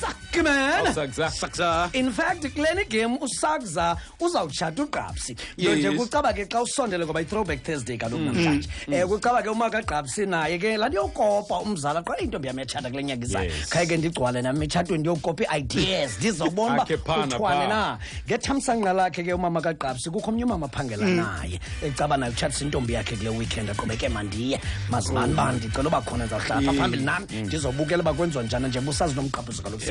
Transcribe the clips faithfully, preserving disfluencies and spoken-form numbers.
Suck man. Usakza. Sakza. In fact, Glenn game usakza uzawutshata uGqabsi. Nje kucaba ke xa usondele ngoba i-throwback Thursday kaloku namhlanje. Eh kucaba ke uma kaGqabsi naye ke la ndiyokopa umzala qala intombi yamechata kule nyanga izayo. Khaye ke ndigcwale nami emtshatweni ndiyokopa i-ideas ndizobona uthwane na. Ngethamsanqa lakhe ke umama kaGqabsi kukho omnye umama phangela naye. Ecaba nayo utshatisa intombi yakhe kule weekend aqhubeke mandiye. Masibani bani ndicela uba khona ndizawuhlapha phambili nami ndizobukela bakwenziwa njana nje busazi nomqaphuzo kaloku.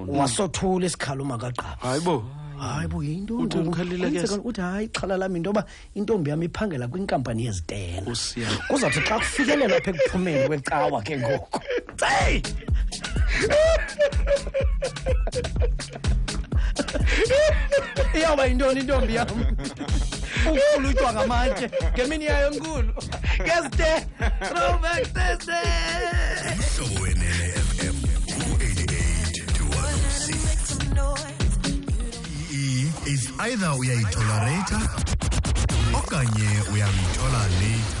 Good. Wasothula isikhalo makaGqabsi. Hayibo. Hayibo yinto ngikhalila ke. Uthi hayi xhala lami intoba intombi yami iphangela kwinkampani yezitena. Kuzathi xa kufikelela lapha ekuphumeni kwecawa ke ngoko. Hey! Iyaba yintoni intombi yami? Ukhulutwa ngamathe ngemini yayo enkulu. Ngezitena. Throwback Thursday. Is either we are tolerator or can we are tolerate.